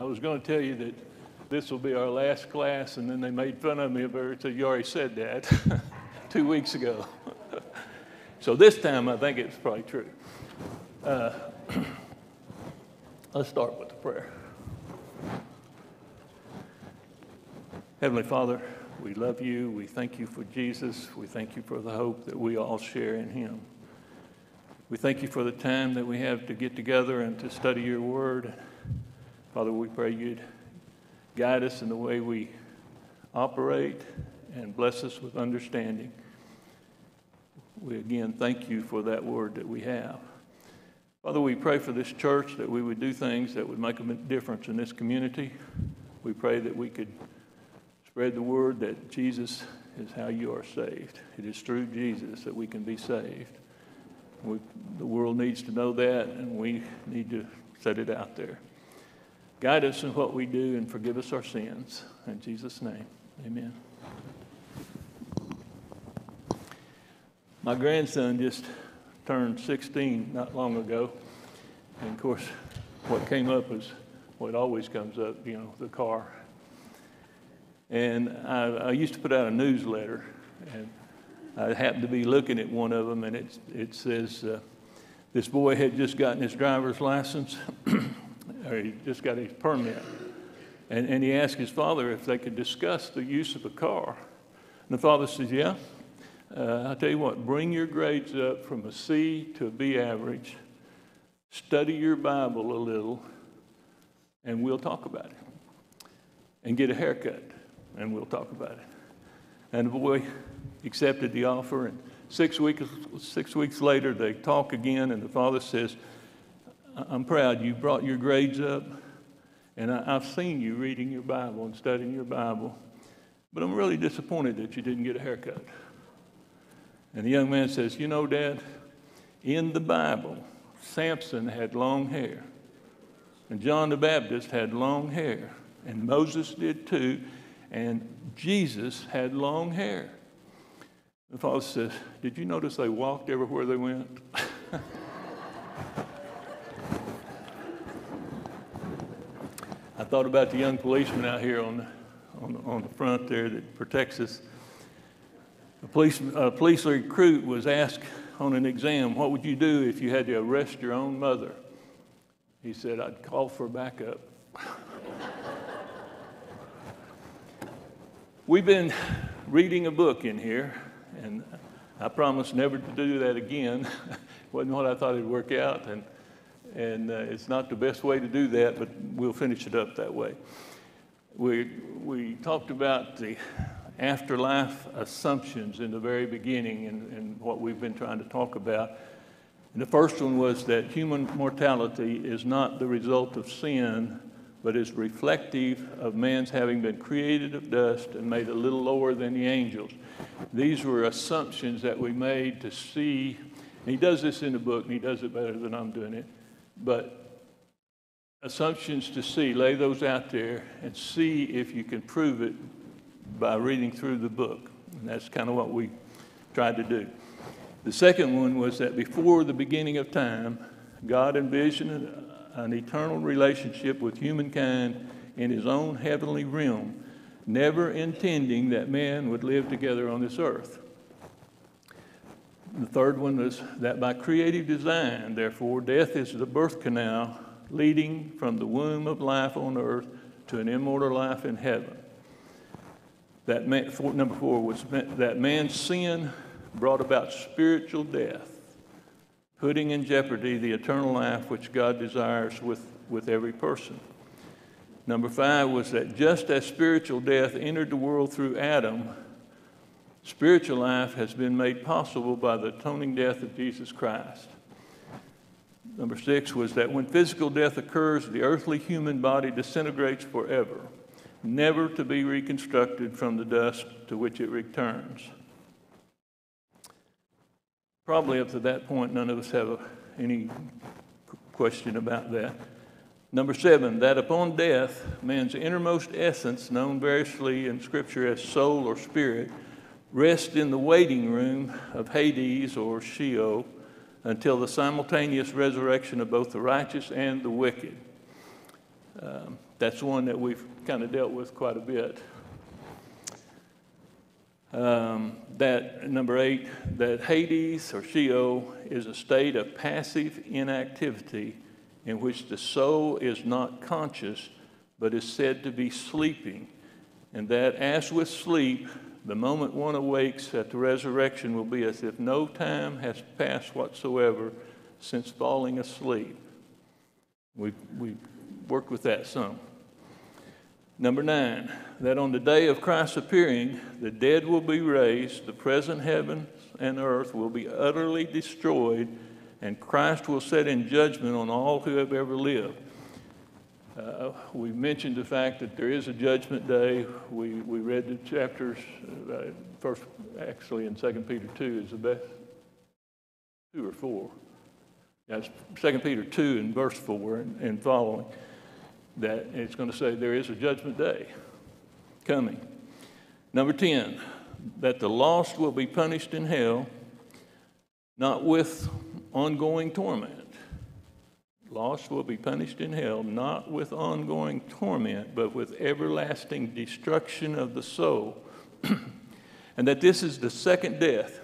I was going to tell you that this will be our last class, and then they made fun of me about it, so you already said that 2 weeks ago. So this time I think it's probably true. Let's start with the prayer. Heavenly Father, we love you. We thank you for Jesus. We thank you for the hope that we all share in him. We thank you for the time that we have to get together and to study your word. Father, we pray you'd guide us in the way we operate and bless us with understanding. We again thank you for that word that we have. Father, we pray for this church that we would do things that would make a difference in this community. We pray that we could spread the word that Jesus is how you are saved. It is through Jesus that we can be saved. The world needs to know that, and we need to set it out there. Guide us in what we do and forgive us our sins. In Jesus' name, amen. My grandson just turned 16 not long ago. And, of course, what came up is what always comes up, you know, the car. And I used to put out a newsletter, and I happened to be looking at one of them, and it says, this boy had just gotten his driver's license, or he just got his permit. And he asked his father if they could discuss the use of a car. And the father says, yeah. I'll tell you what, bring your grades up from a C to a B average, study your Bible a little, and we'll talk about it. And get a haircut, and we'll talk about it. And the boy accepted the offer, and six weeks later, they talk again, and the father says, I'm proud you brought your grades up, and I've seen you reading your Bible and studying your Bible, but I'm really disappointed that you didn't get a haircut. And the young man says, you know, Dad, in the Bible, Samson had long hair, and John the Baptist had long hair, and Moses did too, and Jesus had long hair. The father says, did you notice they walked everywhere they went? I thought about the young policeman out here on the front there that protects us. A police recruit was asked on an exam, what would you do if you had to arrest your own mother? He said, I'd call for backup. We've been reading a book in here, and I promised never to do that again. It wasn't what I thought it'd work out, and it's not the best way to do that, but we'll finish it up that way. We talked about the afterlife assumptions in the very beginning, and what we've been trying to talk about. And the first one was that human mortality is not the result of sin, but is reflective of man's having been created of dust and made a little lower than the angels. These were assumptions that we made to see, and he does this in the book, and he does it better than I'm doing it, but assumptions to see, lay those out there and see if you can prove it by reading through the book, and that's kind of what we tried to do. The second one was that before the beginning of time, God envisioned an eternal relationship with humankind in his own heavenly realm, never intending that man would live together on this earth. The third one was that by creative design, therefore, death is the birth canal leading from the womb of life on earth to an immortal life in heaven. That man, number four was that man's sin brought about spiritual death, putting in jeopardy the eternal life which God desires with every person. Number five was that just as spiritual death entered the world through Adam, spiritual life has been made possible by the atoning death of Jesus Christ. Number six was that when physical death occurs, the earthly human body disintegrates forever, never to be reconstructed from the dust to which it returns. Probably up to that point, none of us have any question about that. Number seven, that upon death, man's innermost essence, known variously in Scripture as soul or spirit, rests in the waiting room of Hades or Sheol until the simultaneous resurrection of both the righteous and the wicked. That's one that we've kind of dealt with quite a bit. Number 8, that Hades or Sheol is a state of passive inactivity in which the soul is not conscious but is said to be sleeping, and that as with sleep, the moment one awakes at the resurrection will be as if no time has passed whatsoever since falling asleep. We worked with that some. Number 9, that on the day of Christ's appearing, the dead will be raised, the present heaven and earth will be utterly destroyed, and Christ will set in judgment on all who have ever lived. We mentioned the fact that there is a judgment day. We read the chapters, first, actually in 2 Peter 2 is the best, 2 or 4. That's 2 Peter 2 and verse 4 and following. That it's going to say there is a judgment day coming. Number 10, that the lost will be punished in hell, not with ongoing torment. Lost will be punished in hell, not with ongoing torment, but with everlasting destruction of the soul. And that this is the second death.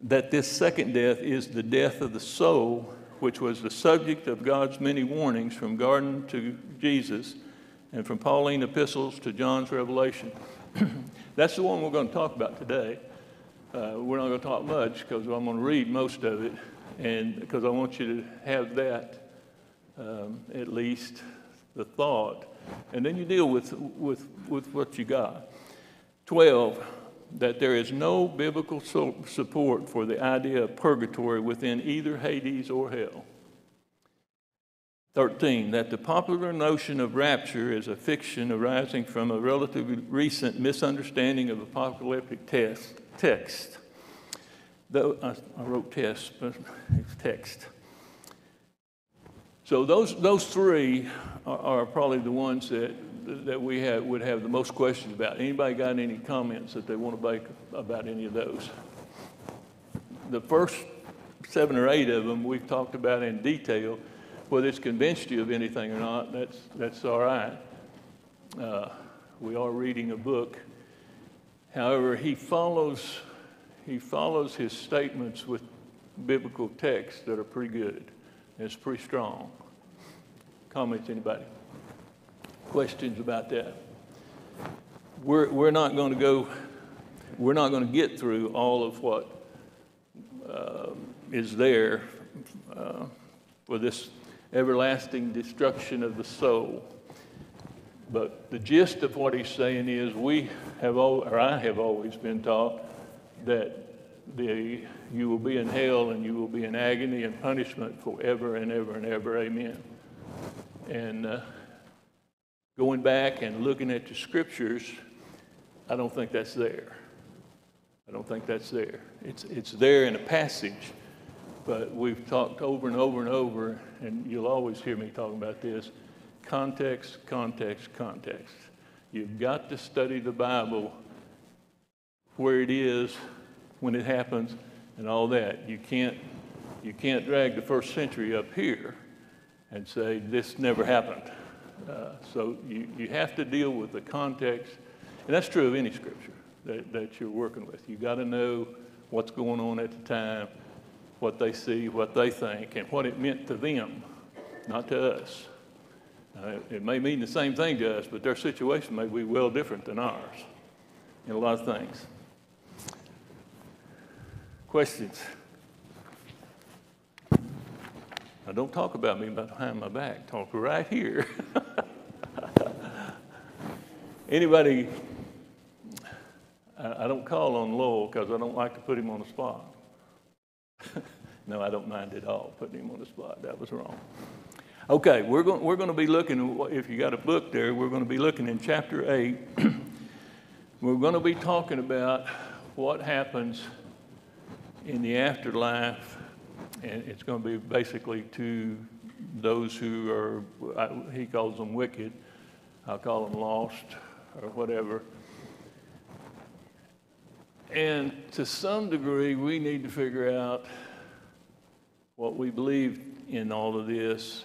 That this second death is the death of the soul, which was the subject of God's many warnings from Garden to Jesus and from Pauline epistles to John's Revelation. That's the one we're going to talk about today. We're not going to talk much because I'm going to read most of it, and because I want you to have that, at least the thought. And then you deal with what you got. 12, that there is no biblical support for the idea of purgatory within either Hades or hell. 13, that the popular notion of rapture is a fiction arising from a relatively recent misunderstanding of apocalyptic text. Though I wrote test, but it's text. So those three are probably the ones that we would have the most questions about. Anybody got any comments that they want to make about any of those? The first 7 or 8 of them we've talked about in detail. Whether it's convinced you of anything or not, that's all right. We are reading a book. However, he follows his statements with biblical texts that are pretty good. It's pretty strong. Comments, anybody? Questions about that? We're not going to get through all of what is there for this everlasting destruction of the soul. But the gist of what he's saying is, I have always been taught that you will be in hell and you will be in agony and punishment forever and ever and ever. Amen. And going back and looking at the scriptures, I don't think that's there. It's there in a passage, but we've talked over and over and over, and you'll always hear me talking about this, context, context, context. You've got to study the Bible where it is, when it happens, and all that. You can't drag the first century up here and say, this never happened. So you have to deal with the context, and that's true of any scripture that you're working with. You got to know what's going on at the time, what they see, what they think, and what it meant to them, not to us. It may mean the same thing to us, but their situation may be well different than ours in a lot of things. Questions? Now, don't talk about me behind my back. Talk right here. Anybody? I don't call on Lowell because I don't like to put him on the spot. No, I don't mind at all putting him on the spot. That was wrong. Okay, we're going to be looking. If you got a book there, we're going to be looking in chapter 8. We're going to be talking about what happens in the afterlife, and it's going to be basically to those who are, he calls them wicked, I'll call them lost or whatever. And to some degree, we need to figure out what we believe in all of this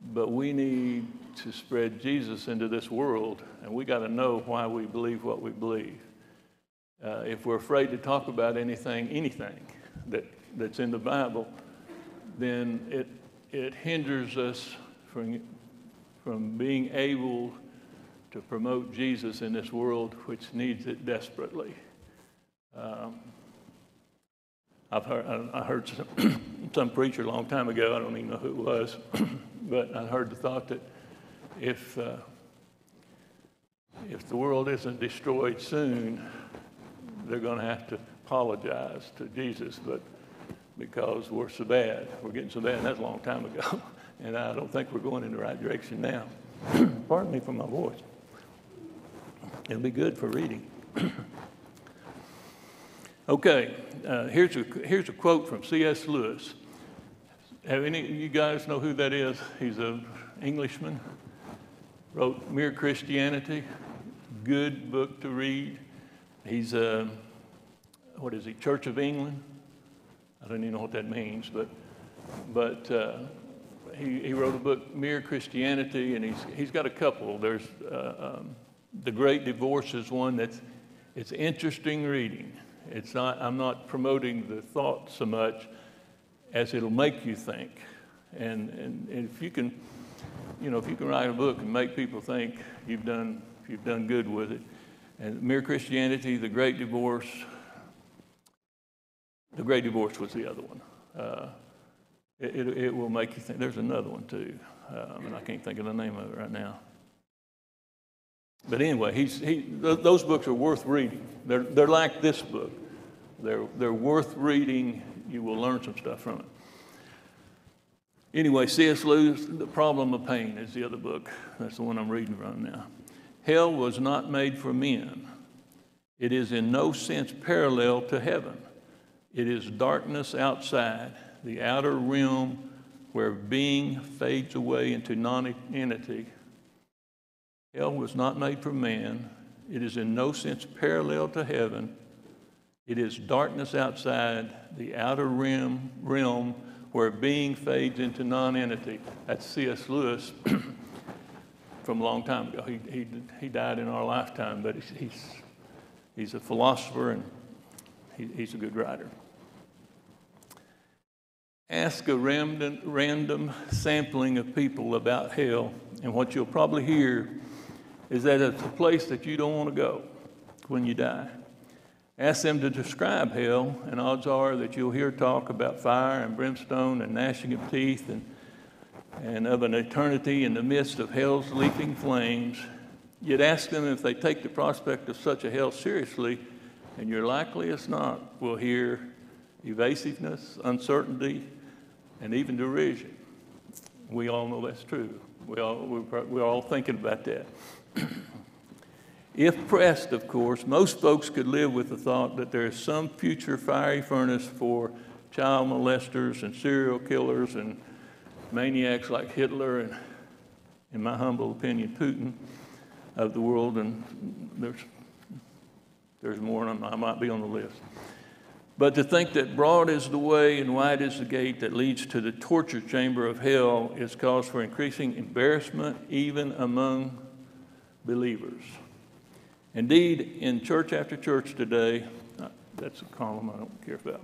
But we need to spread Jesus into this world, and we got to know why we believe what we believe. If we're afraid to talk about anything that's in the Bible, then it hinders us from being able to promote Jesus in this world, which needs it desperately. I heard some preacher a long time ago, I don't even know who it was, but I heard the thought that if the world isn't destroyed soon, they're going to have to apologize to Jesus, but because we're so bad, we're getting so bad, and that's a long time ago, and I don't think we're going in the right direction now. Pardon me for my voice. It'll be good for reading. Okay, here's a quote from C.S. Lewis. Have any of you guys know who that is? He's an Englishman, wrote Mere Christianity, good book to read. He's Church of England? I don't even know what that means, but he wrote a book, Mere Christianity, and he's got a couple. There's The Great Divorce is one it's interesting reading. It's not, I'm not promoting the thought so much as it'll make you think. And if you can, if you can write a book and make people think you've done good with it. And Mere Christianity, The Great Divorce. The Great Divorce was the other one. It will make you think. There's another one too, and I can't think of the name of it right now. But anyway, those books are worth reading. They're like this book. They're worth reading. You will learn some stuff from it. Anyway, C.S. Lewis, The Problem of Pain is the other book. That's the one I'm reading right now. Hell was not made for men. It is in no sense parallel to heaven. It is darkness outside, the outer realm where being fades away into non-entity. Hell was not made for man. It is in no sense parallel to heaven. It is darkness outside, the outer realm where being fades into non-entity. That's C.S. Lewis from a long time ago. He died in our lifetime, but he's a philosopher and he's a good writer. Ask a random sampling of people about hell, and what you'll probably hear is that it's a place that you don't want to go when you die. Ask them to describe hell, and odds are that you'll hear talk about fire and brimstone and gnashing of teeth and of an eternity in the midst of hell's leaping flames. You'd ask them if they take the prospect of such a hell seriously, and you're likely as not will hear evasiveness, uncertainty, and even derision. We all know that's true. We're all thinking about that. If pressed, of course, most folks could live with the thought that there is some future fiery furnace for child molesters and serial killers and maniacs like Hitler and, in my humble opinion, Putin of the world. And there's more, and I might be on the list. But to think that broad is the way and wide is the gate that leads to the torture chamber of hell is cause for increasing embarrassment even among believers. Indeed, in church after church today, that's a column I don't care about,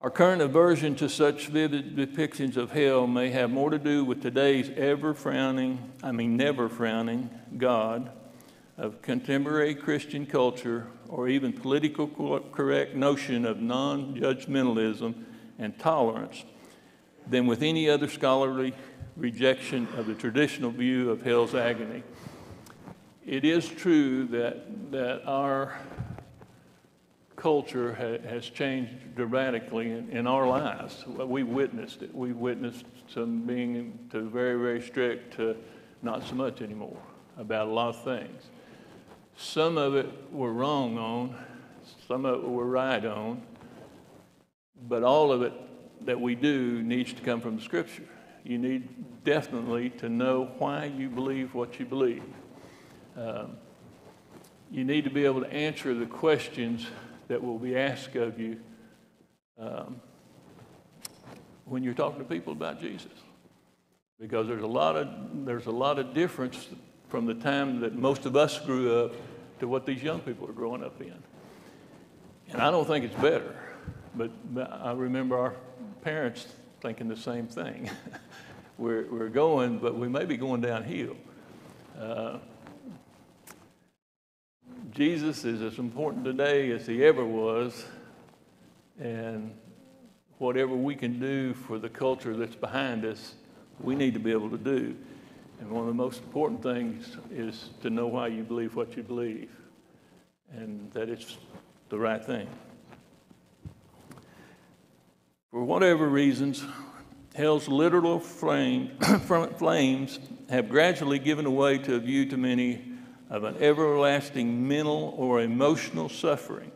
our current aversion to such vivid depictions of hell may have more to do with today's never frowning God of contemporary Christian culture, or even political correct notion of non-judgmentalism and tolerance, than with any other scholarly rejection of the traditional view of hell's agony. It is true that our culture has changed dramatically in our lives. We witnessed it. We witnessed some being to very, very strict to not so much anymore about a lot of things. Some of it we're wrong on, some of it we're right on, but all of it that we do needs to come from the Scripture. You need definitely to know why you believe what you believe. You need to be able to answer the questions that will be asked of you when you're talking to people about Jesus. because there's a lot of difference from the time that most of us grew up to what these young people are growing up in. And I don't think it's better, but I remember our parents thinking the same thing. We're going, but we may be going downhill. Jesus is as important today as he ever was, and whatever we can do for the culture that's behind us, we need to be able to do. And one of the most important things is to know why you believe what you believe, and that it's the right thing. For whatever reasons, hell's literal flames have gradually given way to a view to many of an everlasting mental or emotional suffering,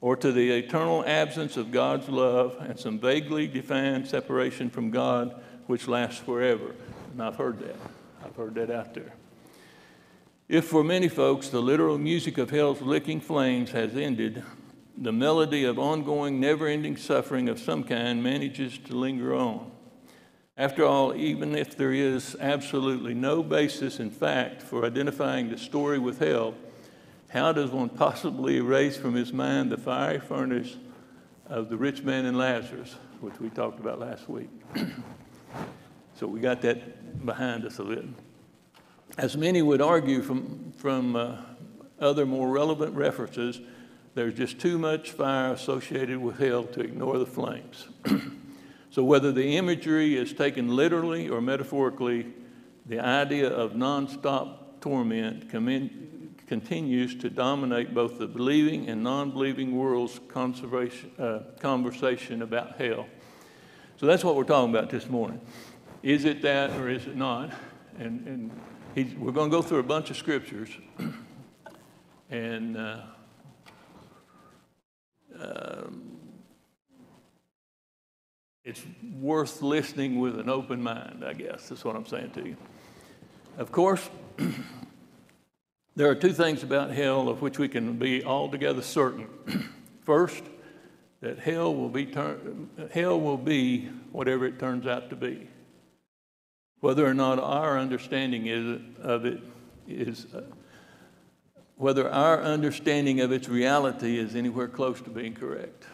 or to the eternal absence of God's love and some vaguely defined separation from God which lasts forever. And I've heard that. I've heard that out there. If for many folks the literal music of hell's licking flames has ended, the melody of ongoing, never-ending suffering of some kind manages to linger on. After all, even if there is absolutely no basis in fact for identifying the story with hell, how does one possibly erase from his mind the fiery furnace of the rich man and Lazarus, which we talked about last week? So we got that behind us a little. As many would argue from other more relevant references, there's just too much fire associated with hell to ignore the flames. So whether the imagery is taken literally or metaphorically, the idea of nonstop torment continues to dominate both the believing and non-believing world's conversation about hell. So that's what we're talking about this morning. Is it that or is it not? And we're going to go through a bunch of scriptures. And it's worth listening with an open mind, I guess. That's what I'm saying to you. Of course, there are two things about hell of which we can be altogether certain. First, that hell will be whatever it turns out to be. Whether or not our understanding whether our understanding of its reality is anywhere close to being correct.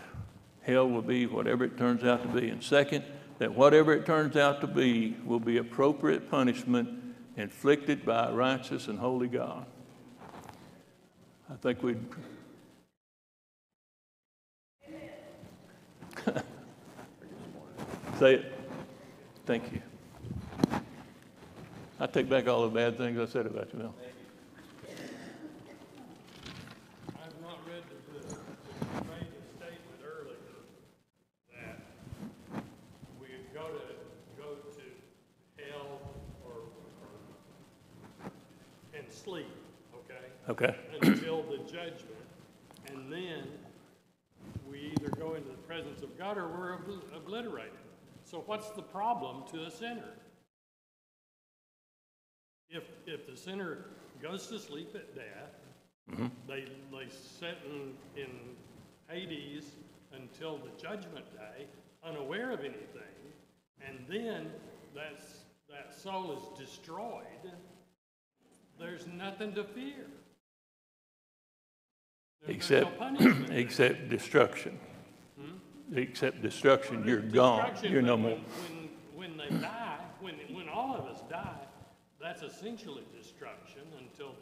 Hell will be whatever it turns out to be. And second, that whatever it turns out to be will be appropriate punishment inflicted by a righteous and holy God. I think we'd... Say it. Thank you. I take back all the bad things I said about you, Mel. I have not read the book. You made the statement earlier that we go to hell and sleep, okay? Okay. Until the judgment, and then we either go into the presence of God or we're obliterated. So what's the problem to a sinner? If the sinner goes to sleep at death, mm-hmm. they sit in Hades until the judgment day, unaware of anything, and then that soul is destroyed. There's nothing to fear. Except destruction. Hmm? Except destruction. Well, you're destruction, gone. You're no more. When they die, when all of us die, that's essentially destruction until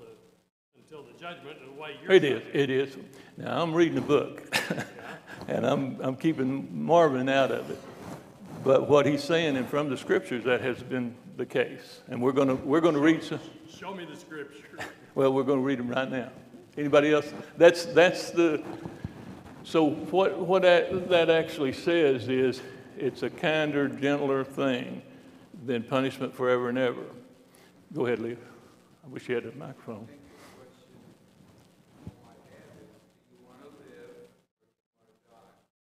the judgment of the way you're saying. It is. Now I'm reading a book, and I'm keeping Marvin out of it. But what he's saying, and from the scriptures, that has been the case. And we're gonna read some. Show me the scriptures. Well, we're gonna read them right now. Anybody else? That's the. So what that actually says is it's a kinder, gentler thing than punishment forever and ever. Go ahead, Leah. I wish you had a microphone.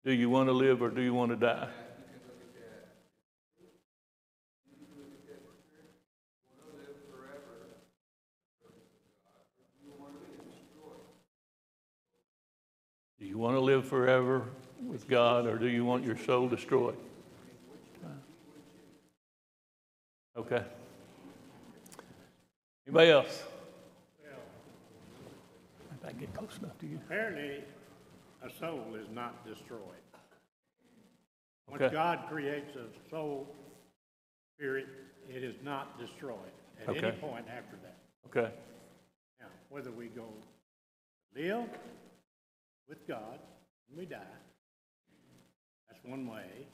Do you want to live or do you want to die? Do you want to live forever with God or do you want your soul destroyed? Okay. Anybody else? If I can get close enough to you. Apparently, a soul is not destroyed. When God creates a soul spirit, it is not destroyed at any point after that. Okay. Now, whether we go live with God when we die, that's one way,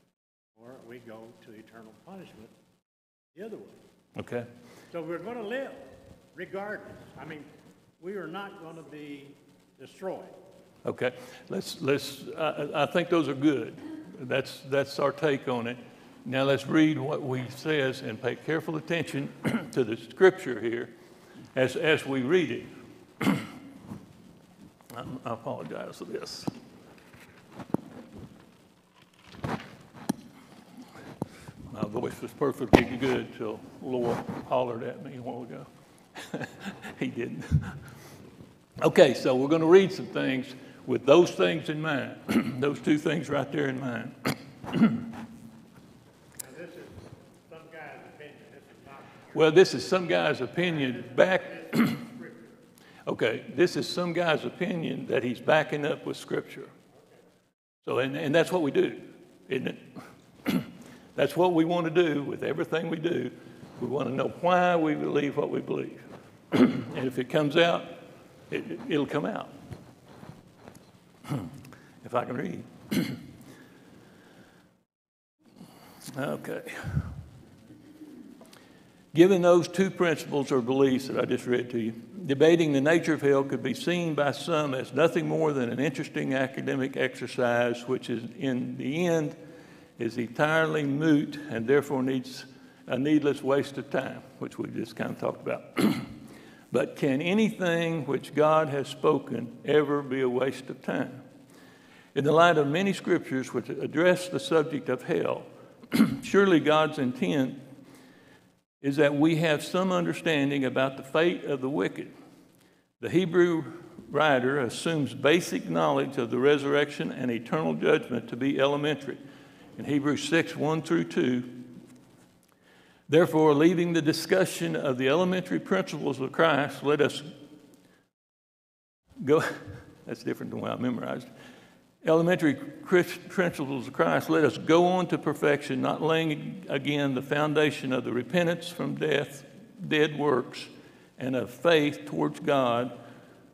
or we go to eternal punishment the other way. Okay. So we're going to live regardless. I mean, we are not going to be destroyed. Okay. Let's. I think those are good. That's our take on it. Now let's read what we says and pay careful attention to the scripture here as we read it. I apologize for this. My voice was perfectly good till Lowell hollered at me a while ago. He didn't. Okay, so we're going to read some things with those things in mind, those two things right there in mind. This is some guy's opinion. This is not true. Well, this is some guy's opinion back. Okay, this is some guy's opinion that he's backing up with Scripture. So, and that's what we do, isn't it? That's what we want to do with everything we do. We want to know why we believe what we believe. And if it comes out, it'll come out. If I can read. Okay. Given those two principles or beliefs that I just read to you, debating the nature of hell could be seen by some as nothing more than an interesting academic exercise, which is, in the end, is entirely moot and therefore needs a needless waste of time, which we just kind of talked about. But can anything which God has spoken ever be a waste of time? In the light of many scriptures which address the subject of hell, surely God's intent is that we have some understanding about the fate of the wicked. The Hebrew writer assumes basic knowledge of the resurrection and eternal judgment to be elementary. In Hebrews 6:1-2, therefore, leaving the discussion of the elementary principles of Christ, let us go. That's different than what I memorized. Elementary principles of Christ, let us go on to perfection, not laying again the foundation of the repentance from death, dead works, and of faith towards God,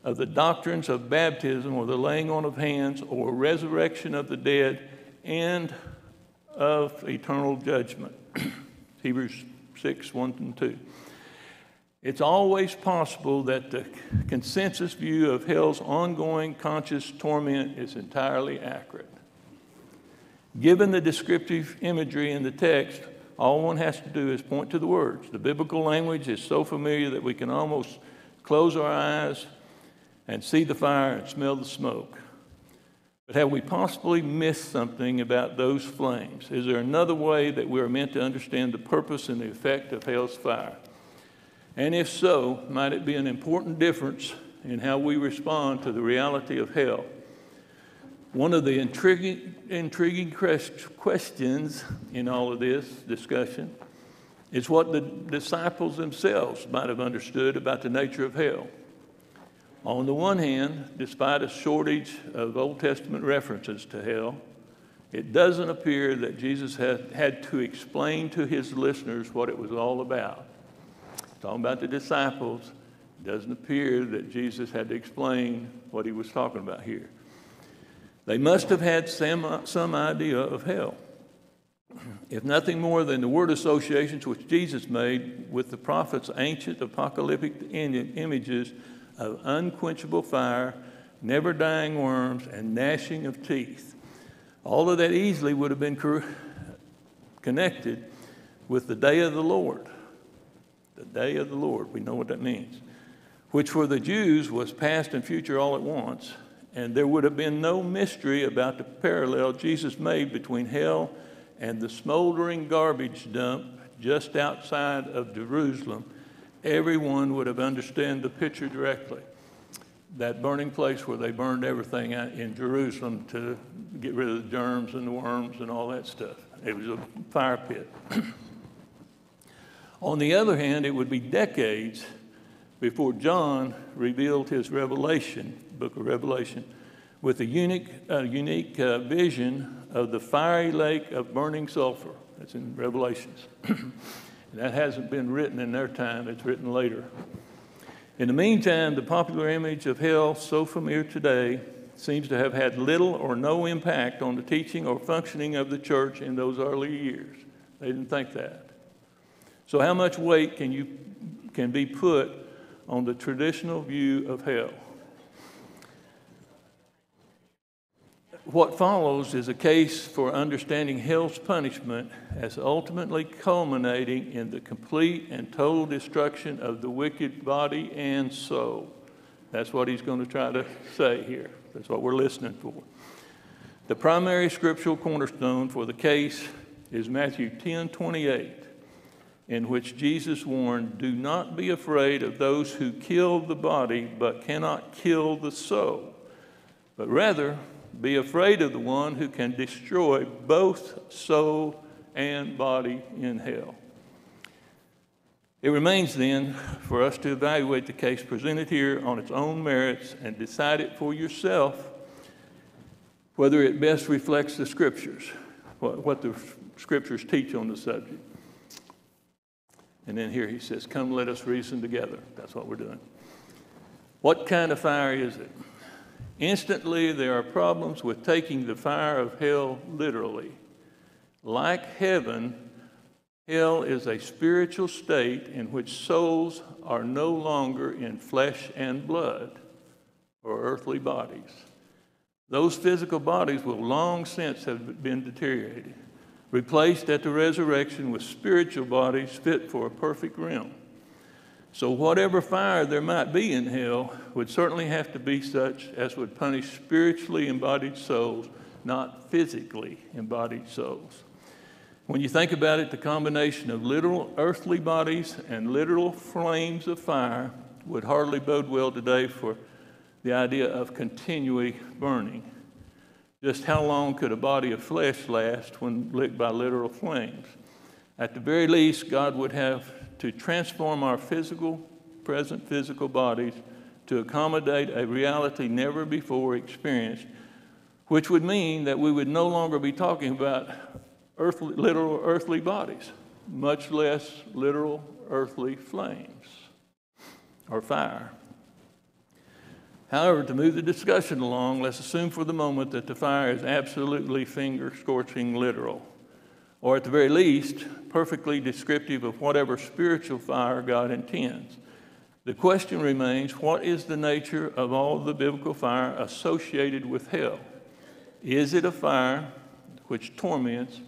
of the doctrines of baptism or the laying on of hands or resurrection of the dead, and of eternal judgment. Hebrews 6:1-2. It's always possible that the consensus view of hell's ongoing conscious torment is entirely accurate. Given the descriptive imagery in the text, all one has to do is point to the words. The biblical language is so familiar that we can almost close our eyes and see the fire and smell the smoke. But have we possibly missed something about those flames? Is there another way that we are meant to understand the purpose and the effect of hell's fire? And if so, might it be an important difference in how we respond to the reality of hell? One of the intriguing questions in all of this discussion is what the disciples themselves might have understood about the nature of hell. On the one hand, despite a shortage of Old Testament references to hell, it doesn't appear that Jesus had to explain to his listeners what it was all about. Talking about the disciples, it doesn't appear that Jesus had to explain what he was talking about here. They must have had some idea of hell, if nothing more than the word associations which Jesus made with the prophets' ancient apocalyptic images of unquenchable fire, never dying worms, and gnashing of teeth. All of that easily would have been connected with the day of the Lord. The day of the Lord, we know what that means, which for the Jews was past and future all at once, and there would have been no mystery about the parallel Jesus made between hell and the smoldering garbage dump just outside of Jerusalem. Everyone would have understood the picture directly. That burning place where they burned everything in Jerusalem to get rid of the germs and the worms and all that stuff. It was a fire pit. On the other hand, it would be decades before John revealed his revelation, book of Revelation, with a unique vision of the fiery lake of burning sulfur. That's in Revelations. That hasn't been written in their time. It's written later. In the meantime, the popular image of hell, so familiar today, seems to have had little or no impact on the teaching or functioning of the church in those early years. They didn't think that. So how much weight can be put on the traditional view of hell? What follows is a case for understanding hell's punishment as ultimately culminating in the complete and total destruction of the wicked body and soul. That's what he's going to try to say here. That's what we're listening for. The primary scriptural cornerstone for the case is Matthew 10:28, in which Jesus warned, "Do not be afraid of those who kill the body but cannot kill the soul, but rather be afraid of the one who can destroy both soul and body in hell." It remains then for us to evaluate the case presented here on its own merits and decide it for yourself whether it best reflects the scriptures, what the scriptures teach on the subject. And then here he says, "Come, let us reason together." That's what we're doing. What kind of fire is it? Instantly, there are problems with taking the fire of hell literally. Like heaven, hell is a spiritual state in which souls are no longer in flesh and blood or earthly bodies. Those physical bodies will long since have been deteriorated, replaced at the resurrection with spiritual bodies fit for a perfect realm. So whatever fire there might be in hell would certainly have to be such as would punish spiritually embodied souls, not physically embodied souls. When you think about it, the combination of literal earthly bodies and literal flames of fire would hardly bode well today for the idea of continually burning. Just how long could a body of flesh last when licked by literal flames? At the very least, God would have to transform our present physical bodies to accommodate a reality never before experienced, which would mean that we would no longer be talking about literal earthly bodies, much less literal earthly flames or fire. However, to move the discussion along, let's assume for the moment that the fire is absolutely finger-scorching literal, or at the very least, perfectly descriptive of whatever spiritual fire God intends. The question remains, what is the nature of all the biblical fire associated with hell? Is it a fire which torments,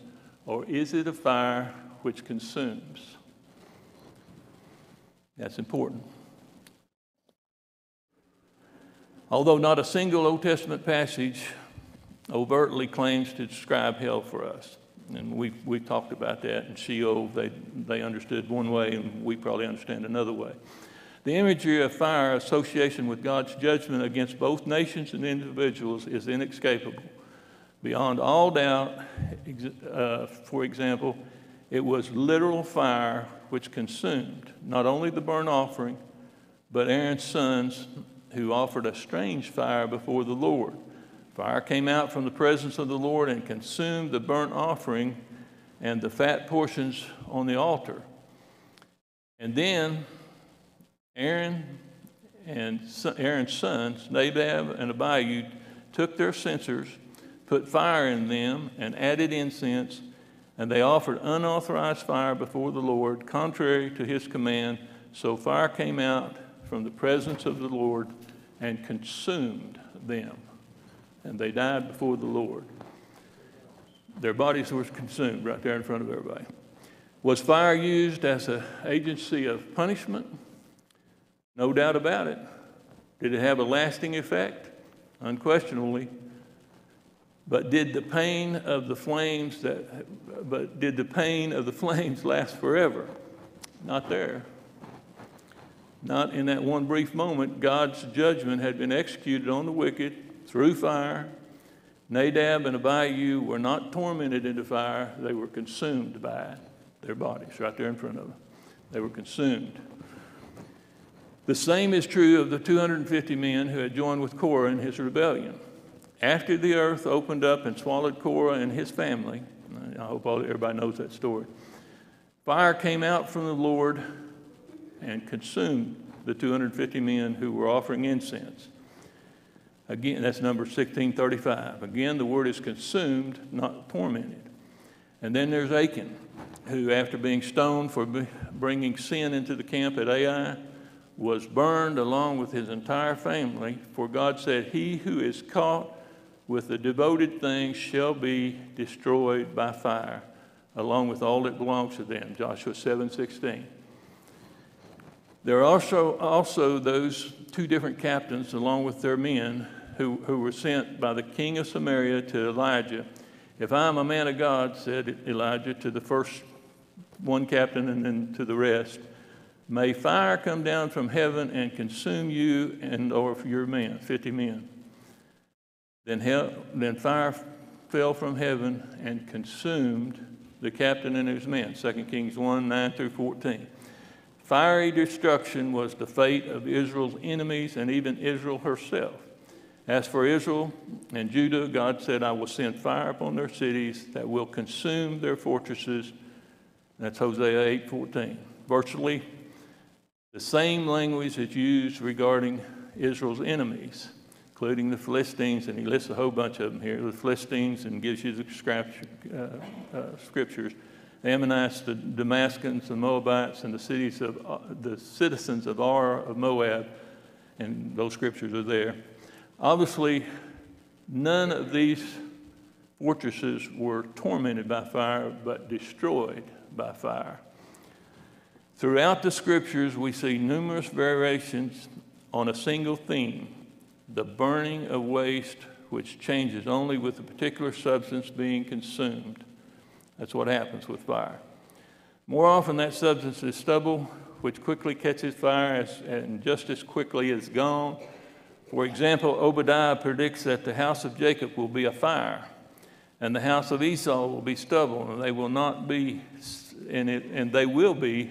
or is it a fire which consumes? That's important. Although not a single Old Testament passage overtly claims to describe hell for us, and we've talked about that, and Sheol, they understood one way, and we probably understand another way. The imagery of fire association with God's judgment against both nations and individuals is inescapable. Beyond all doubt, for example, it was literal fire which consumed not only the burnt offering, but Aaron's sons who offered a strange fire before the Lord. Fire came out from the presence of the Lord and consumed the burnt offering and the fat portions on the altar. And then Aaron's sons, Nadab and Abihu, took their censers, put fire in them, and added incense, and they offered unauthorized fire before the Lord, contrary to his command. So fire came out from the presence of the Lord and consumed them. And they died before the Lord. Their bodies were consumed right there in front of everybody. Was fire used as an agency of punishment? No doubt about it. Did it have a lasting effect? Unquestionably. But did the pain of the flames last forever? Not there. Not in that one brief moment. God's judgment had been executed on the wicked through fire. Nadab and Abihu were not tormented into fire. They were consumed by it, their bodies right there in front of them. They were consumed. The same is true of the 250 men who had joined with Korah in his rebellion. After the earth opened up and swallowed Korah and his family, I hope everybody knows that story, fire came out from the Lord and consumed the 250 men who were offering incense. Again, that's Numbers 16:35. Again, the word is consumed, not tormented. And then there's Achan, who after being stoned for bringing sin into the camp at Ai, was burned along with his entire family. For God said, he who is caught with the devoted things shall be destroyed by fire, along with all that belongs to them, Joshua 7:16. There are also those two different captains, along with their men, who were sent by the king of Samaria to Elijah. If I am a man of God, said Elijah to the first one captain and then to the rest, may fire come down from heaven and consume you and or your men, 50 men. Then fire fell from heaven and consumed the captain and his men, 2 Kings 1, 9 through 14. Fiery destruction was the fate of Israel's enemies and even Israel herself. As for Israel and Judah, God said, I will send fire upon their cities that will consume their fortresses. That's Hosea 8:14. Virtually the same language is used regarding Israel's enemies, including the Philistines, and he lists a whole bunch of them here, the Philistines, and gives you the scriptures, the Ammonites, the Damascus, the Moabites, and the citizens of Ar of Moab, and those scriptures are there. Obviously, none of these fortresses were tormented by fire, but destroyed by fire. Throughout the scriptures, we see numerous variations on a single theme, the burning of waste, which changes only with the particular substance being consumed. That's what happens with fire. More often, that substance is stubble, which quickly catches fire and just as quickly is gone. For example, Obadiah predicts that the house of Jacob will be a fire, and the house of Esau will be stubble, and they will be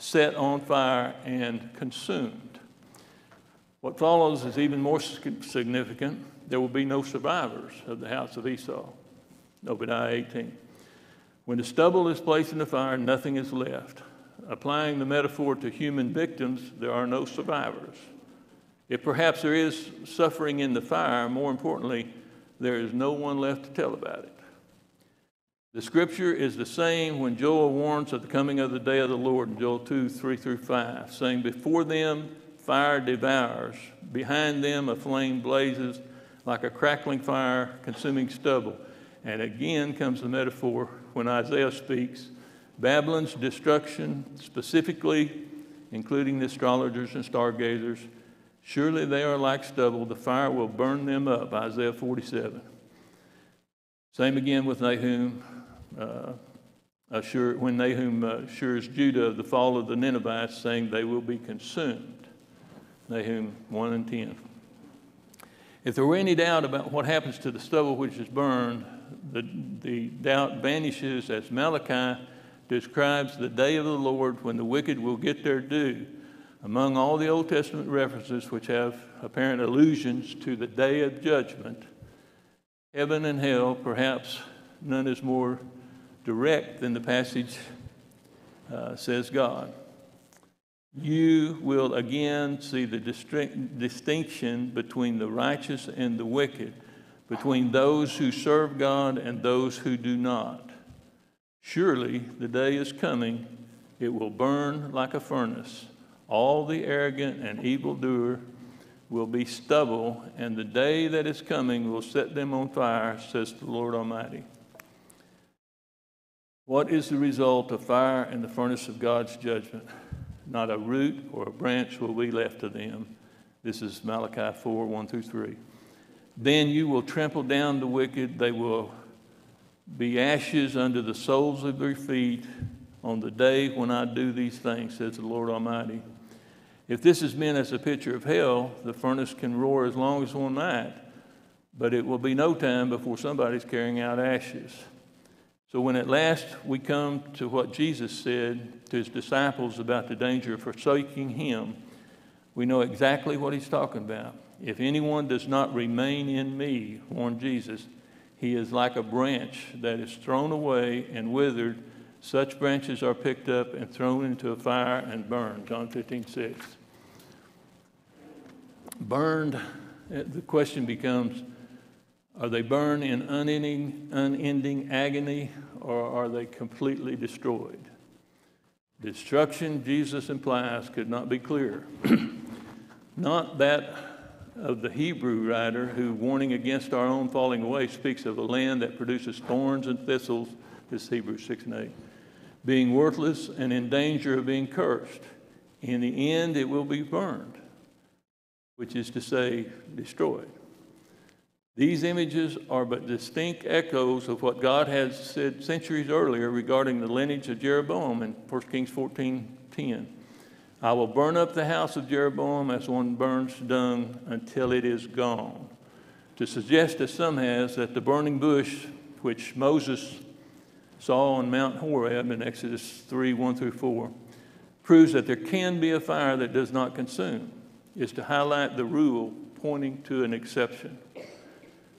set on fire and consumed. What follows is even more significant. There will be no survivors of the house of Esau, Obadiah 18. When the stubble is placed in the fire, nothing is left. Applying the metaphor to human victims, there are no survivors. If perhaps there is suffering in the fire, more importantly, there is no one left to tell about it. The scripture is the same when Joel warns of the coming of the day of the Lord in Joel 2, 3 through 5, saying, before them fire devours, behind them a flame blazes like a crackling fire consuming stubble. And again comes the metaphor when Isaiah speaks, Babylon's destruction, specifically including the astrologers and stargazers, surely they are like stubble, the fire will burn them up, Isaiah 47. Same again with Nahum, when Nahum assures Judah of the fall of the Ninevites, saying they will be consumed, Nahum 1 and 10. If there were any doubt about what happens to the stubble which is burned, the doubt vanishes as Malachi describes the day of the Lord when the wicked will get their due. Among all the Old Testament references which have apparent allusions to the day of judgment, heaven and hell, perhaps none is more direct than the passage says God. You will again see the distinction between the righteous and the wicked, between those who serve God and those who do not. Surely the day is coming, it will burn like a furnace. All the arrogant and evildoer will be stubble, and the day that is coming will set them on fire, says the Lord Almighty. What is the result of fire in the furnace of God's judgment? Not a root or a branch will be left to them. This is Malachi 4, 1 through 3. Then you will trample down the wicked. They will be ashes under the soles of their feet on the day when I do these things, says the Lord Almighty. If this is meant as a picture of hell, the furnace can roar as long as one night, but it will be no time before somebody's carrying out ashes. So when at last we come to what Jesus said to his disciples about the danger of forsaking him, we know exactly what he's talking about. If anyone does not remain in me, warned Jesus, he is like a branch that is thrown away and withered. Such branches are picked up and thrown into a fire and burned. John 15:6. Burned, the question becomes, are they burned in unending agony, or are they completely destroyed? Destruction, Jesus implies, could not be clearer. Not that of the Hebrew writer who, warning against our own falling away, speaks of a land that produces thorns and thistles, this Hebrews 6:8, being worthless and in danger of being cursed. In the end, it will be burned, which is to say, destroyed. These images are but distinct echoes of what God has said centuries earlier regarding the lineage of Jeroboam in 1 Kings 14:10. I will burn up the house of Jeroboam as one burns dung until it is gone. To suggest, as some has, that the burning bush which Moses saw on Mount Horeb in Exodus 3:1-4 proves that there can be a fire that does not consume is to highlight the rule pointing to an exception.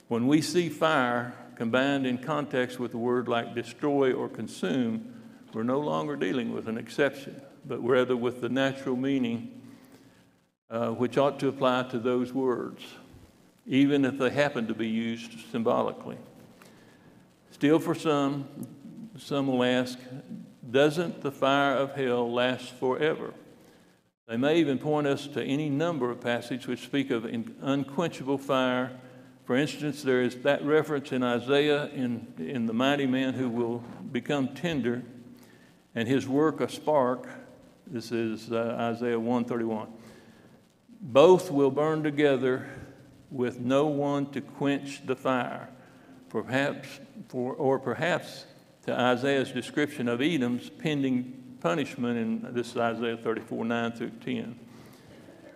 When we see fire combined in context with the word like destroy or consume, we're no longer dealing with an exception, but rather with the natural meaning which ought to apply to those words, even if they happen to be used symbolically. Still, for some will ask, doesn't the fire of hell last forever? They may even point us to any number of passages which speak of unquenchable fire. For instance, there is that reference in Isaiah in the mighty man who will become tender and his work a spark. This is Isaiah 1:31. Both will burn together with no one to quench the fire. Perhaps to Isaiah's description of Edom's pending punishment in this is Isaiah 34:9-10.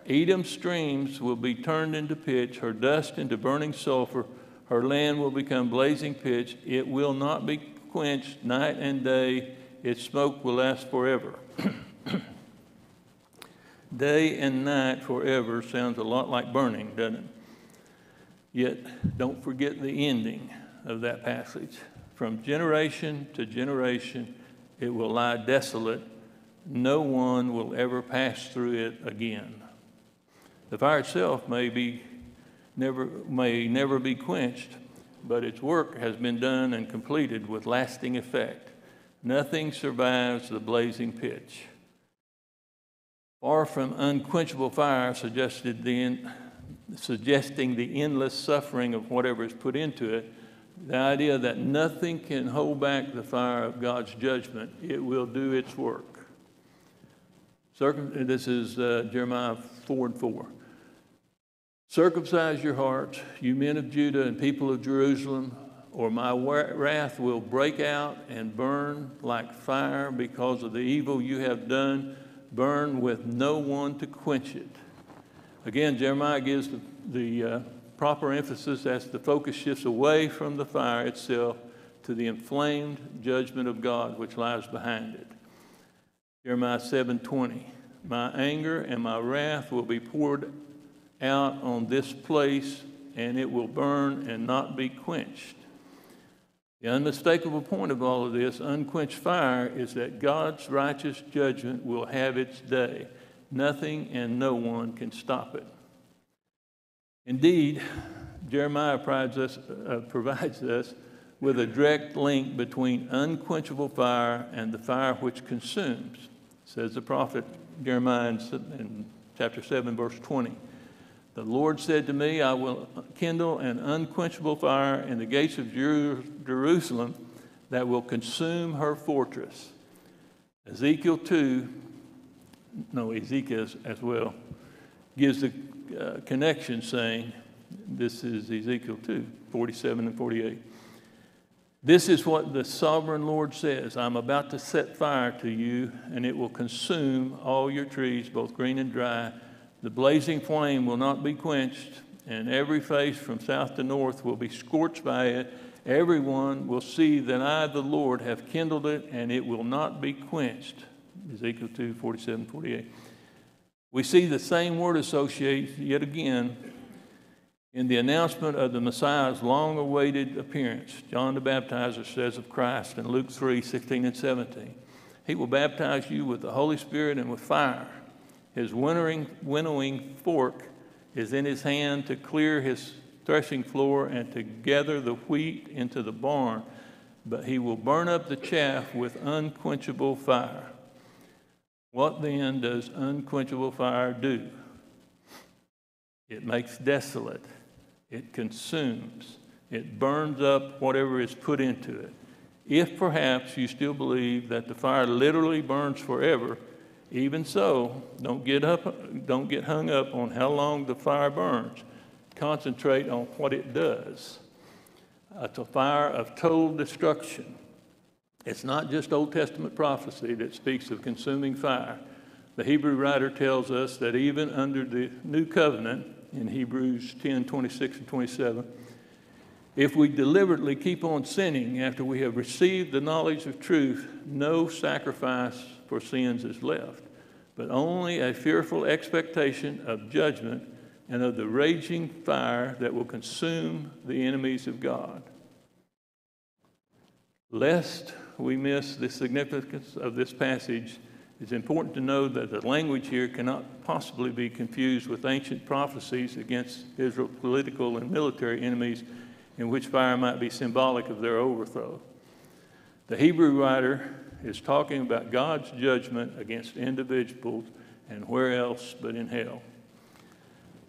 Edom's streams will be turned into pitch, her dust into burning sulfur, her land will become blazing pitch. It will not be quenched night and day. Its smoke will last forever. Day and night forever sounds a lot like burning, doesn't it? Yet, don't forget the ending of that passage. From generation to generation, it will lie desolate. No one will ever pass through it again. The fire itself may never be quenched, but its work has been done and completed with lasting effect. Nothing survives the blazing pitch. Far from unquenchable fire, suggesting the endless suffering of whatever is put into it, the idea that nothing can hold back the fire of God's judgment. It will do its work. This is Jeremiah 4:4. Circumcise your hearts, you men of Judah and people of Jerusalem, or my wrath will break out and burn like fire because of the evil you have done, burn with no one to quench it. Again, Jeremiah gives the proper emphasis as the focus shifts away from the fire itself to the inflamed judgment of God which lies behind it. Jeremiah 7:20, my anger and my wrath will be poured out on this place, and it will burn and not be quenched. The unmistakable point of all of this unquenched fire is that God's righteous judgment will have its day. Nothing and no one can stop it. Indeed, Jeremiah provides us with a direct link between unquenchable fire and the fire which consumes. Says the prophet Jeremiah in chapter 7:20. The Lord said to me, I will kindle an unquenchable fire in the gates of Jerusalem that will consume her fortress. Ezekiel as well, gives the connection saying, this is Ezekiel 2:47-48. This is what the sovereign Lord says, I'm about to set fire to you, and it will consume all your trees, both green and dry. The blazing flame will not be quenched, and every face from south to north will be scorched by it, Everyone will see that I, the Lord, have kindled it, and it will not be quenched. Ezekiel 2, 47, 48. We see the same word associated yet again in the announcement of the Messiah's long-awaited appearance. John the Baptizer says of Christ in Luke 3, 16 and 17, He will baptize you with the Holy Spirit and with fire. His winnowing fork is in his hand to clear his threshing floor and to gather the wheat into the barn, but he will burn up the chaff with unquenchable fire. What then does unquenchable fire do? It makes desolate. It consumes. It burns up whatever is put into it. If perhaps you still believe that the fire literally burns forever, even so, don't get hung up on how long the fire burns. Concentrate on what it does. It's a fire of total destruction. It's not just Old Testament prophecy that speaks of consuming fire. The Hebrew writer tells us that even under the New Covenant, in Hebrews 10, 26 and 27, if we deliberately keep on sinning after we have received the knowledge of truth, no sacrifice for sins is left, but only a fearful expectation of judgment and of the raging fire that will consume the enemies of God. Lest we miss the significance of this passage, it's important to know that the language here cannot possibly be confused with ancient prophecies against Israel's political and military enemies, in which fire might be symbolic of their overthrow. The Hebrew writer is talking about God's judgment against individuals, and where else but in hell.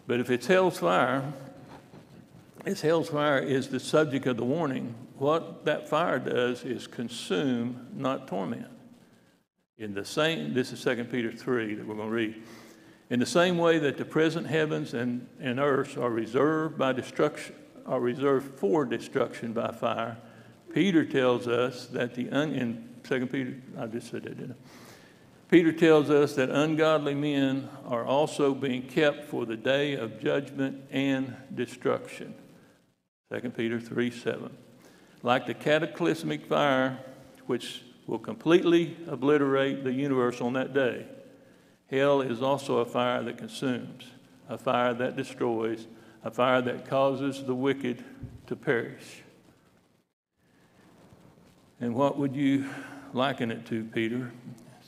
But if it's hell's fire, as hell's fire is the subject of the warning, what that fire does is consume, not torment. This is 2 Peter 3 that we're going to read. In the same way that the present heavens and earth are reserved for destruction by fire, Peter tells us that Peter tells us that ungodly men are also being kept for the day of judgment and destruction. 2 Peter 3, 7. Like the cataclysmic fire, which will completely obliterate the universe on that day, hell is also a fire that consumes, a fire that destroys, a fire that causes the wicked to perish. And what would you liken it to, Peter?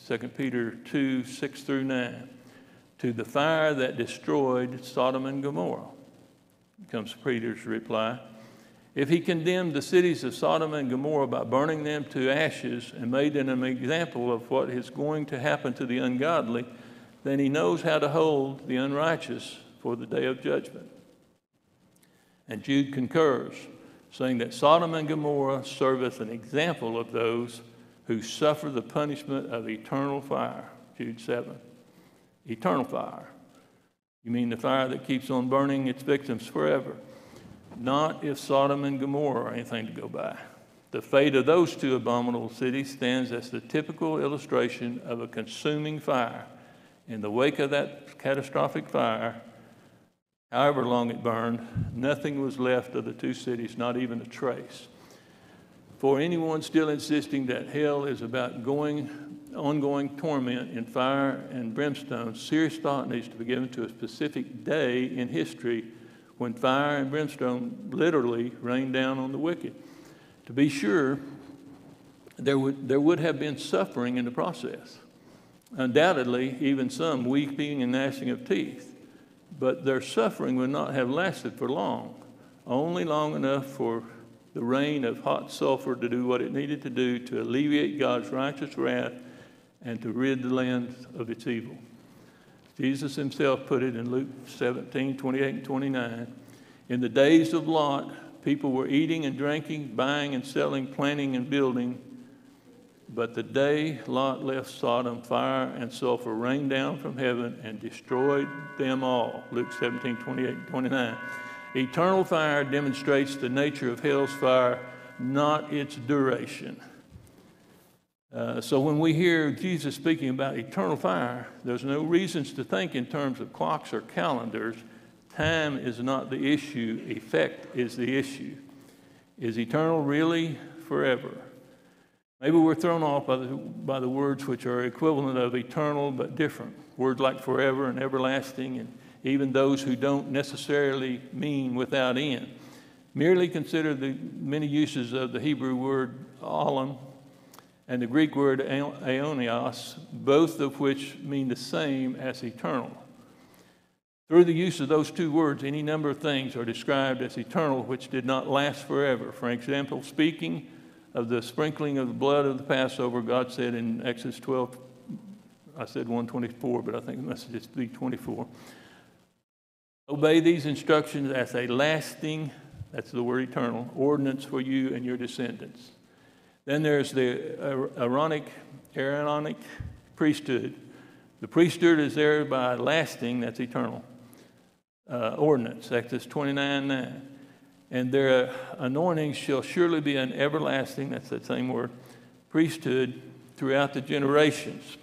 2 Peter 2, 6 through 9. To the fire that destroyed Sodom and Gomorrah, comes Peter's reply. If he condemned the cities of Sodom and Gomorrah by burning them to ashes and made them an example of what is going to happen to the ungodly, then he knows how to hold the unrighteous for the day of judgment. And Jude concurs, saying that Sodom and Gomorrah serve as an example of those who suffer the punishment of eternal fire. Jude 7. Eternal fire. You mean the fire that keeps on burning its victims forever. Not if Sodom and Gomorrah are anything to go by. The fate of those two abominable cities stands as the typical illustration of a consuming fire. In the wake of that catastrophic fire, however long it burned, nothing was left of the two cities, not even a trace. For anyone still insisting that hell is about ongoing torment in fire and brimstone, serious thought needs to be given to a specific day in history when fire and brimstone literally rained down on the wicked. To be sure, there would have been suffering in the process. Undoubtedly, even some weeping and gnashing of teeth. But their suffering would not have lasted for long, only long enough for the rain of hot sulfur to do what it needed to do to alleviate God's righteous wrath and to rid the land of its evil. Jesus himself put it in Luke 17, 28 and 29. In the days of Lot, people were eating and drinking, buying and selling, planting and building. But the day Lot left Sodom, fire and sulfur rained down from heaven and destroyed them all. Luke 17, 28, 29. Eternal fire demonstrates the nature of hell's fire, not its duration. So when we hear Jesus speaking about eternal fire, there's no reasons to think in terms of clocks or calendars. Time is not the issue. Effect is the issue. Is eternal really forever? Maybe we're thrown off by the words which are equivalent of eternal but different. Words like forever and everlasting, and even those who don't necessarily mean without end. Merely consider the many uses of the Hebrew word olam and the Greek word aionios, both of which mean the same as eternal. Through the use of those two words, any number of things are described as eternal, which did not last forever. For example, speaking of the sprinkling of the blood of the Passover, God said in Exodus 12, I said 1:24, but I think the message is 3:24. Obey these instructions as a lasting, that's the word eternal, ordinance for you and your descendants. Then there's the Aaronic priesthood. The priesthood is there by lasting, that's eternal. Ordinance, Exodus 29:9, and their anointings shall surely be an everlasting, that's that same word, priesthood throughout the generations.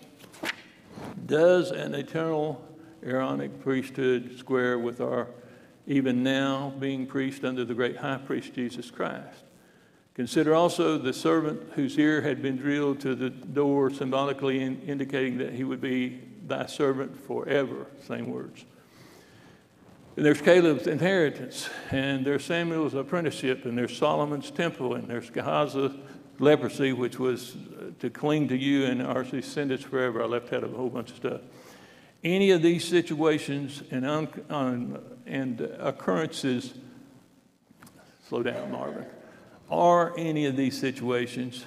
Does an eternal Aaronic priesthood square with our even now being priest under the great high priest Jesus Christ? Consider also the servant whose ear had been drilled to the door, symbolically indicating that he would be thy servant forever, same words. And there's Caleb's inheritance, and there's Samuel's apprenticeship, and there's Solomon's temple, and there's Gehazi's leprosy, which was to cling to you and our descendants forever. I left out a whole bunch of stuff. Any of these situations and occurrences, slow down, Marvin, are any of these situations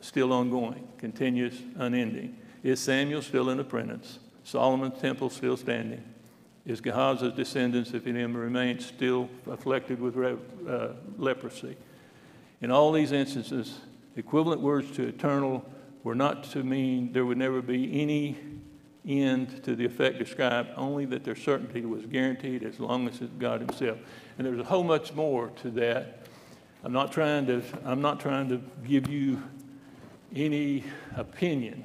still ongoing, continuous, unending? Is Samuel still an apprentice? Solomon's temple still standing? Is Gehazi's descendants, if any of them remain, still afflicted with leprosy? In all these instances, equivalent words to eternal were not to mean there would never be any end to the effect described, only that their certainty was guaranteed as long as it's God himself. And there's a whole much more to that. I'm not trying to give you any opinion.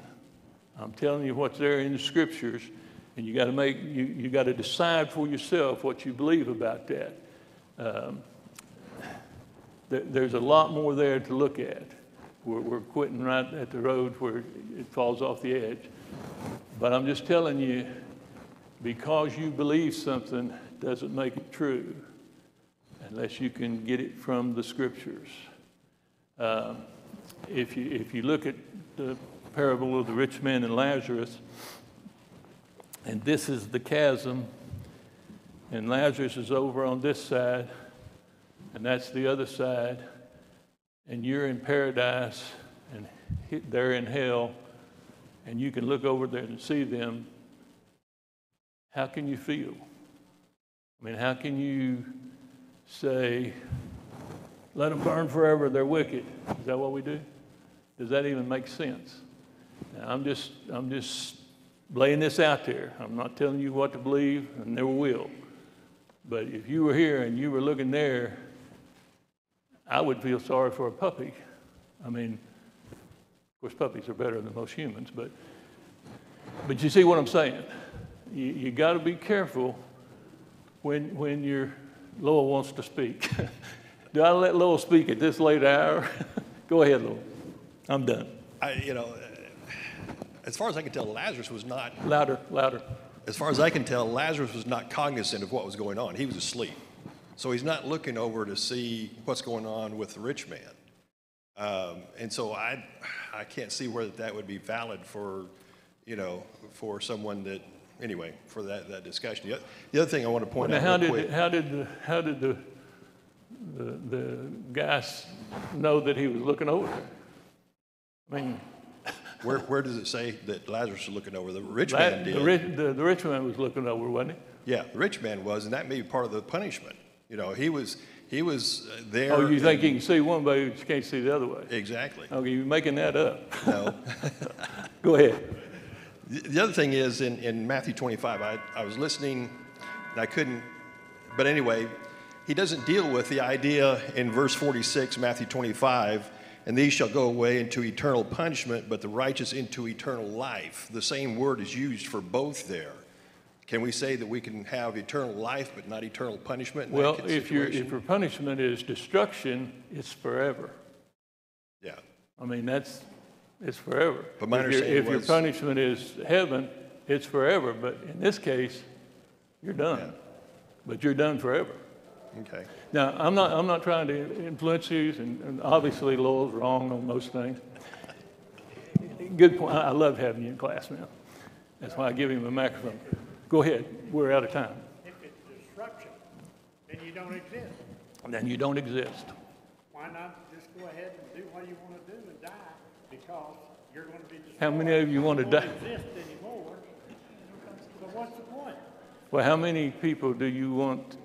I'm telling you what's there in the scriptures, and you got to decide for yourself what you believe about that. There's a lot more there to look at. We're quitting right at the road where it falls off the edge. But I'm just telling you, because you believe something doesn't make it true unless you can get it from the scriptures. If you look at the parable of the rich man and Lazarus, and this is the chasm, and Lazarus is over on this side, and that's the other side, and you're in paradise, and they're in hell, and you can look over there and see them, how can you feel? I mean, how can you say, let them burn forever, they're wicked? Is that what we do? Does that even make sense? Now, I'm just laying this out there. I'm not telling you what to believe, and never will. But if you were here and you were looking there, I would feel sorry for a puppy. I mean, of course, puppies are better than most humans, but you see what I'm saying. You got to be careful when you're Lowell wants to speak. Do I let Lowell speak at this late hour? Go ahead, Lowell. I'm done. As far as I can tell, Lazarus was not... Louder. As far as I can tell, Lazarus was not cognizant of what was going on. He was asleep. So he's not looking over to see what's going on with the rich man. And so I can't see where that would be valid for someone that... Anyway, for that discussion. The other thing I want to point out real quick. How did the guys know that he was looking over? I mean, where does it say that Lazarus was looking over? The rich man did. The rich man was looking over, wasn't he? Yeah, the rich man was, and that may be part of the punishment. He was there. Oh, you think you can see one way, but you can't see the other way? Exactly. Okay, you're making that up. No. Go ahead. The other thing is in Matthew 25, I was listening and I couldn't, but anyway, he doesn't deal with the idea in verse 46, Matthew 25, and these shall go away into eternal punishment, but the righteous into eternal life. The same word is used for both there. Can we say that we can have eternal life but not eternal punishment? Well, if your punishment is destruction, it's forever. Yeah. I mean, it's forever. But my understanding was, if your punishment is heaven, it's forever. But in this case, you're done. Yeah. But you're done forever. Okay. Now, I'm not trying to influence you, and obviously Lowell's wrong on most things. Good point. I love having you in class now. That's why I give him a microphone. Go ahead. We're out of time. If it's disruption, then you don't exist. Then you don't exist. Why not just go ahead and do what you want to do and die? Because you're going to be destroyed. How many of you want to die? You don't exist anymore. So what's the point? Well, how many people do you want?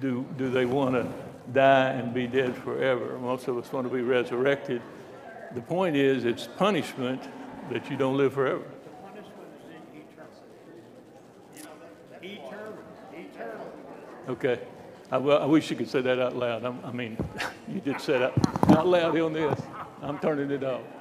Do they want to die and be dead forever? Most of us want to be resurrected. The point is, it's punishment that you don't live forever. The punishment is in eternity. Eternal. Okay. I wish you could say that out loud. I mean, you did say that out loud on this. I'm turning it off.